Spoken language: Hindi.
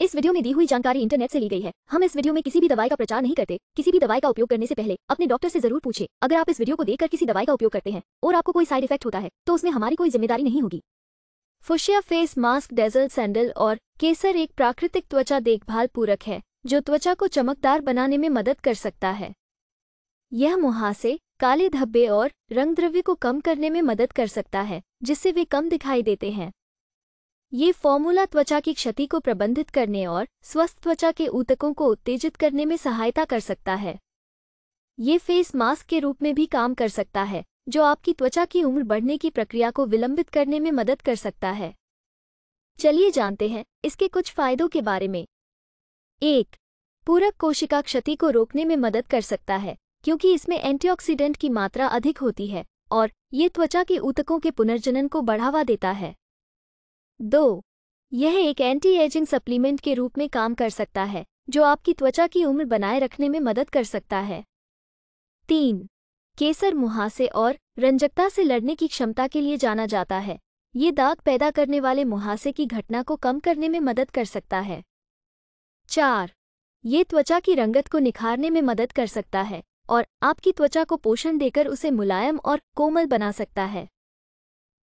इस वीडियो में दी हुई जानकारी इंटरनेट से ली गई है। हम इस वीडियो में किसी भी दवाई का प्रचार नहीं करते। किसी भी दवाई का उपयोग करने से पहले अपने डॉक्टर से जरूर पूछें। अगर आप इस वीडियो को देखकर किसी दवाई का उपयोग करते हैं और आपको कोई साइड इफेक्ट होता है तो उसमें हमारी कोई जिम्मेदारी नहीं होगी। Fuchsia face mask, dazzle sandal और केसर एक प्राकृतिक त्वचा देखभाल पूरक है जो त्वचा को चमकदार बनाने में मदद कर सकता है। यह मुहासे, काले धब्बे और रंगद्रव्य को कम करने में मदद कर सकता है जिससे वे कम दिखाई देते हैं। ये फॉर्मूला त्वचा की क्षति को प्रबंधित करने और स्वस्थ त्वचा के ऊतकों को उत्तेजित करने में सहायता कर सकता है। ये फेस मास्क के रूप में भी काम कर सकता है जो आपकी त्वचा की उम्र बढ़ने की प्रक्रिया को विलंबित करने में मदद कर सकता है। चलिए जानते हैं इसके कुछ फायदों के बारे में। 1. पूरक कोशिका क्षति को रोकने में मदद कर सकता है क्योंकि इसमें एंटीऑक्सीडेंट की मात्रा अधिक होती है और ये त्वचा के ऊतकों के पुनर्जनन को बढ़ावा देता है। 2. यह एक एंटी एजिंग सप्लीमेंट के रूप में काम कर सकता है जो आपकी त्वचा की उम्र बनाए रखने में मदद कर सकता है। 3. केसर मुहासे और रंजकता से लड़ने की क्षमता के लिए जाना जाता है। ये दाग पैदा करने वाले मुहासे की घटना को कम करने में मदद कर सकता है। 4. ये त्वचा की रंगत को निखारने में मदद कर सकता है और आपकी त्वचा को पोषण देकर उसे मुलायम और कोमल बना सकता है।